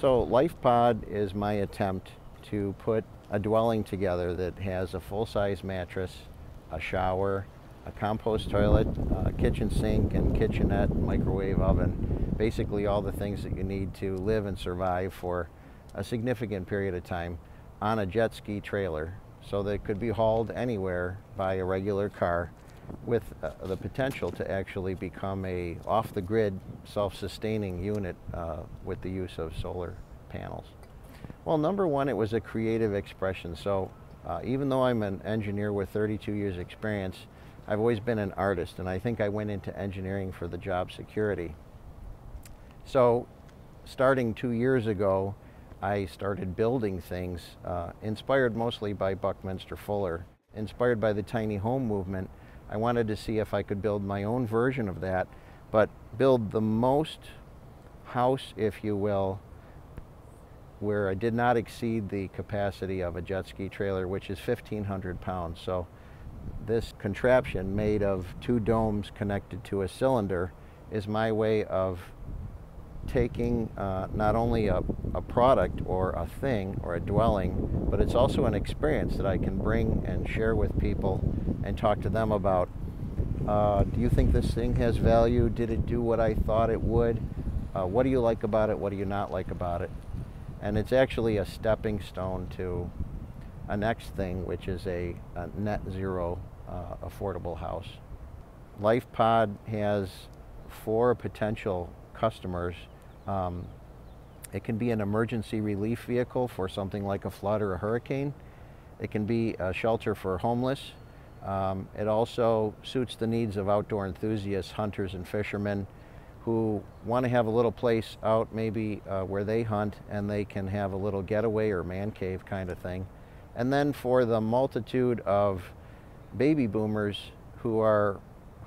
So Life Pod is my attempt to put a dwelling together that has a full-size mattress, a shower, a compost toilet, a kitchen sink and kitchenette, microwave oven, basically all the things that you need to live and survive for a significant period of time on a jet ski trailer, so that it could be hauled anywhere by a regular car, with the potential to actually become a off-the-grid, self-sustaining unit with the use of solar panels. Well, number one, it was a creative expression. So even though I'm an engineer with 32 years experience, I've always been an artist, and I think I went into engineering for the job security. So starting 2 years ago, I started building things, inspired mostly by Buckminster Fuller, inspired by the tiny home movement. I wanted to see if I could build my own version of that, but build the most house, if you will, where I did not exceed the capacity of a jet ski trailer, which is 1,500 pounds. So this contraption made of two domes connected to a cylinder is my way of taking not only a product or a thing or a dwelling, but it's also an experience that I can bring and share with people and talk to them about. Do you think this thing has value? Did it do what I thought it would? What do you like about it? What do you not like about it? And it's actually a stepping stone to a next thing, which is a net zero affordable house. Life Pod has 4 potential customers. It can be an emergency relief vehicle for something like a flood or a hurricane. It can be a shelter for homeless. It also suits the needs of outdoor enthusiasts, hunters and fishermen who want to have a little place out maybe where they hunt and they can have a little getaway or man cave kind of thing. And then for the multitude of baby boomers who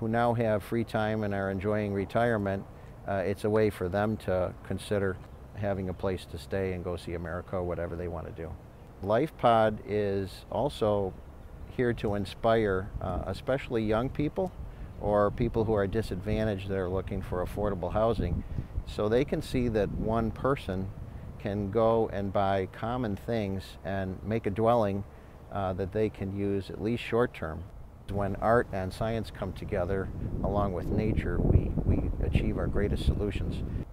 now have free time and are enjoying retirement, it's a way for them to consider having a place to stay and go see America, whatever they want to do. Life Pod is also here to inspire especially young people or people who are disadvantaged that are looking for affordable housing, so they can see that one person can go and buy common things and make a dwelling that they can use at least short term. When art and science come together along with nature, we achieve our greatest solutions.